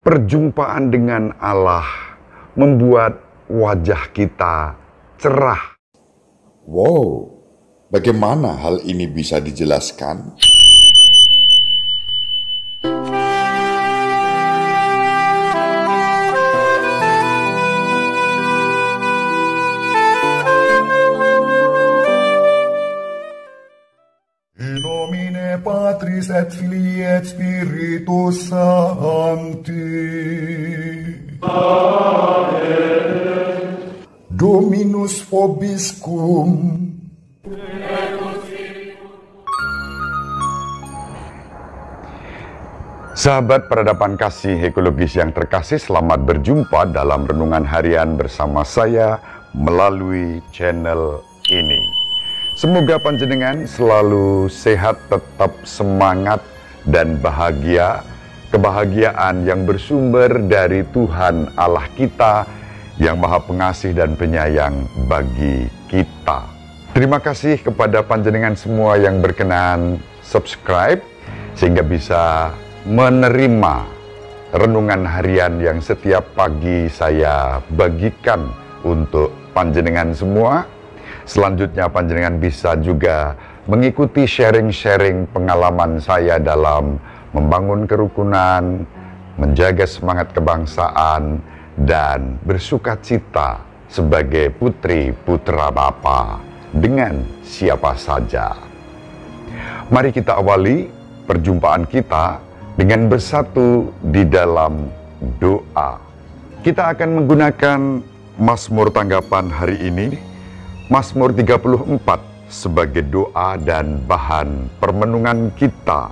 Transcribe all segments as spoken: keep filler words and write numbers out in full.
Perjumpaan dengan Allah membuat wajah kita cerah. Wow, bagaimana hal ini bisa dijelaskan? Patris et Filii et Spiritus Sancti. Amen. Dominus vobiscum. Sahabat peradaban kasih ekologis yang terkasih, selamat berjumpa dalam renungan harian bersama saya melalui channel ini. Semoga panjenengan selalu sehat, tetap semangat, dan bahagia. Kebahagiaan yang bersumber dari Tuhan Allah kita yang Maha Pengasih dan Penyayang bagi kita. Terima kasih kepada panjenengan semua yang berkenan subscribe, sehingga bisa menerima renungan harian yang setiap pagi saya bagikan untuk panjenengan semua. Selanjutnya panjenengan bisa juga mengikuti sharing-sharing pengalaman saya dalam membangun kerukunan, menjaga semangat kebangsaan, dan bersukacita sebagai putri-putra Bapa dengan siapa saja. Mari kita awali perjumpaan kita dengan bersatu di dalam doa. Kita akan menggunakan Mazmur tanggapan hari ini, Mazmur tiga puluh empat, sebagai doa dan bahan permenungan kita.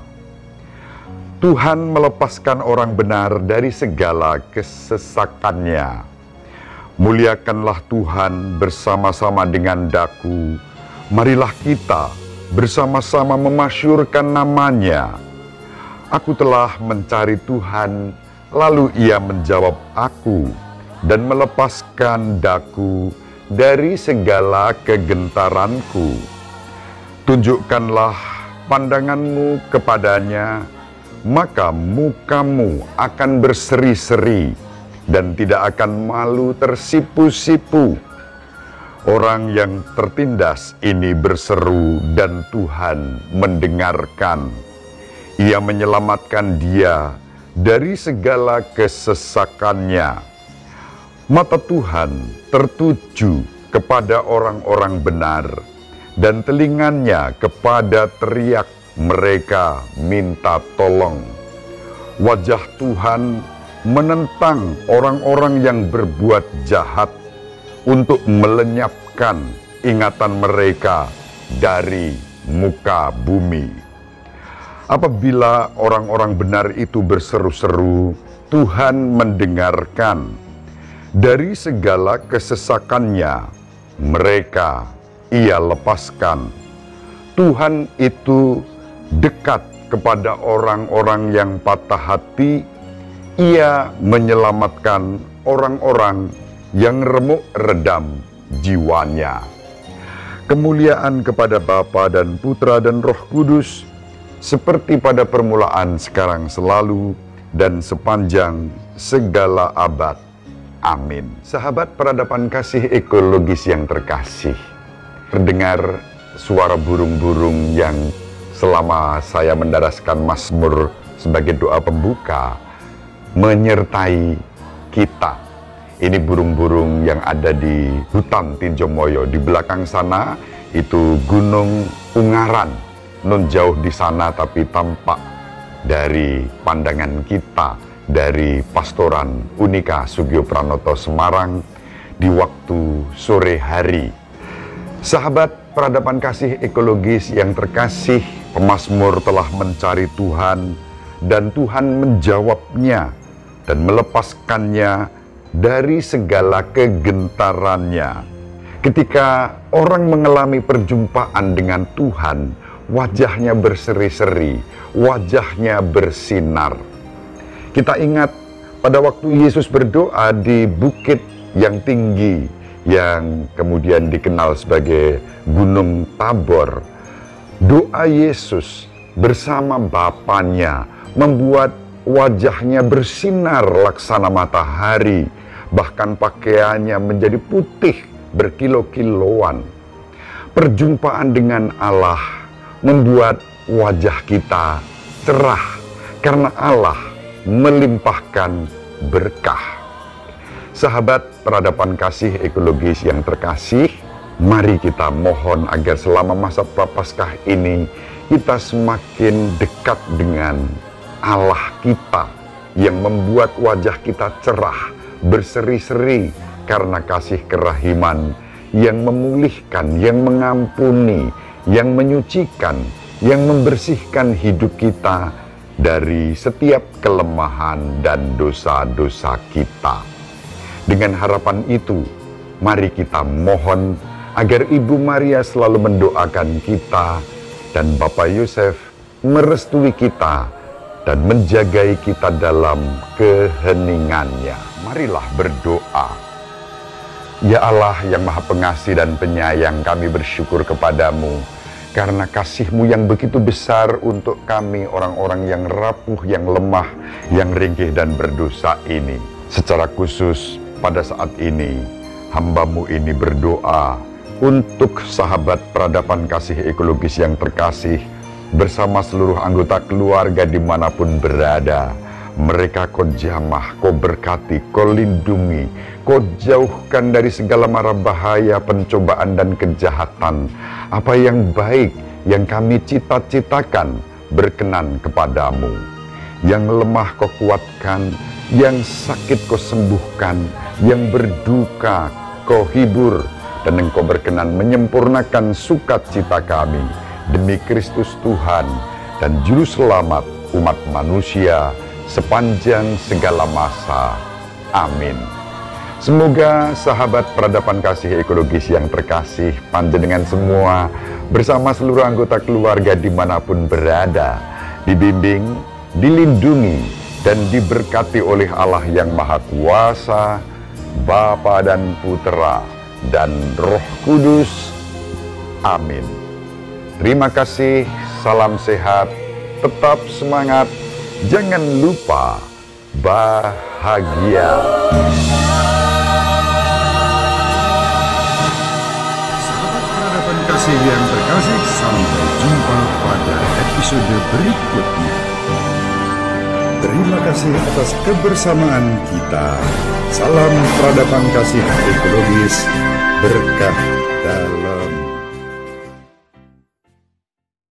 Tuhan melepaskan orang benar dari segala kesesakannya. Muliakanlah Tuhan bersama-sama dengan daku. Marilah kita bersama-sama memasyurkan namanya. Aku telah mencari Tuhan, lalu Ia menjawab aku dan melepaskan daku dari segala kegentaranku. Tunjukkanlah pandanganmu kepadanya, maka mukamu akan berseri-seri dan tidak akan malu tersipu-sipu. Orang yang tertindas ini berseru dan Tuhan mendengarkan. Ia menyelamatkan dia dari segala kesesakannya. Mata Tuhan tertuju kepada orang-orang benar, dan telinganya kepada teriak mereka minta tolong. Wajah Tuhan menentang orang-orang yang berbuat jahat untuk melenyapkan ingatan mereka dari muka bumi. Apabila orang-orang benar itu berseru-seru, Tuhan mendengarkan. Dari segala kesesakannya, mereka Ia lepaskan. Tuhan itu dekat kepada orang-orang yang patah hati. Ia menyelamatkan orang-orang yang remuk redam jiwanya. Kemuliaan kepada Bapa dan Putra dan Roh Kudus, seperti pada permulaan, sekarang, selalu, dan sepanjang segala abad. Amin. Sahabat peradaban kasih ekologis yang terkasih, terdengar suara burung-burung yang selama saya mendaraskan Mazmur sebagai doa pembuka menyertai kita. Ini burung-burung yang ada di hutan Tinjomoyo. Di belakang sana itu Gunung Ungaran, non jauh di sana tapi tampak dari pandangan kita. Dari pastoran Unika Sugio Pranoto Semarang di waktu sore hari. Sahabat peradaban kasih ekologis yang terkasih, pemazmur telah mencari Tuhan dan Tuhan menjawabnya dan melepaskannya dari segala kegentarannya. Ketika orang mengalami perjumpaan dengan Tuhan, wajahnya berseri-seri, wajahnya bersinar. Kita ingat pada waktu Yesus berdoa di bukit yang tinggi, yang kemudian dikenal sebagai Gunung Tabor. Doa Yesus bersama Bapanya membuat wajahnya bersinar laksana matahari, bahkan pakaiannya menjadi putih berkilau-kilauan. Perjumpaan dengan Allah membuat wajah kita cerah karena Allah melimpahkan berkah. Sahabat peradaban kasih ekologis yang terkasih, mari kita mohon agar selama masa Prapaskah ini kita semakin dekat dengan Allah kita yang membuat wajah kita cerah, berseri-seri karena kasih kerahiman yang memulihkan, yang mengampuni, yang menyucikan, yang membersihkan hidup kita dari setiap kelemahan dan dosa-dosa kita. Dengan harapan itu, mari kita mohon agar Ibu Maria selalu mendoakan kita dan Bapak Yusuf merestui kita dan menjagai kita dalam keheningannya. Marilah berdoa. Ya Allah yang Maha Pengasih dan Penyayang, kami bersyukur kepadamu karena kasih-Mu yang begitu besar untuk kami orang-orang yang rapuh, yang lemah, yang ringkih dan berdosa ini. Secara khusus pada saat ini, hamba-Mu ini berdoa untuk sahabat peradaban kasih ekologis yang terkasih bersama seluruh anggota keluarga dimanapun berada. Mereka Kau jamah, Kau berkati, Kau lindungi, Kau jauhkan dari segala mara bahaya, pencobaan dan kejahatan. Apa yang baik yang kami cita-citakan berkenan kepadamu. Yang lemah Kau kuatkan, yang sakit Kau sembuhkan, yang berduka Kau hibur, dan Engkau berkenan menyempurnakan sukacita kami demi Kristus Tuhan dan Juru Selamat umat manusia sepanjang segala masa. Amin. Semoga sahabat peradaban kasih ekologis yang terkasih, panjenengan semua bersama seluruh anggota keluarga dimanapun berada dibimbing, dilindungi, dan diberkati oleh Allah yang Maha Kuasa, Bapa dan Putera dan Roh Kudus. Amin. Terima kasih, salam sehat, tetap semangat, jangan lupa bahagia. Sahabat peradaban kasih yang terkasih, sampai jumpa pada episode berikutnya. Terima kasih atas kebersamaan kita. Salam peradaban kasih ekologis, berkah dalam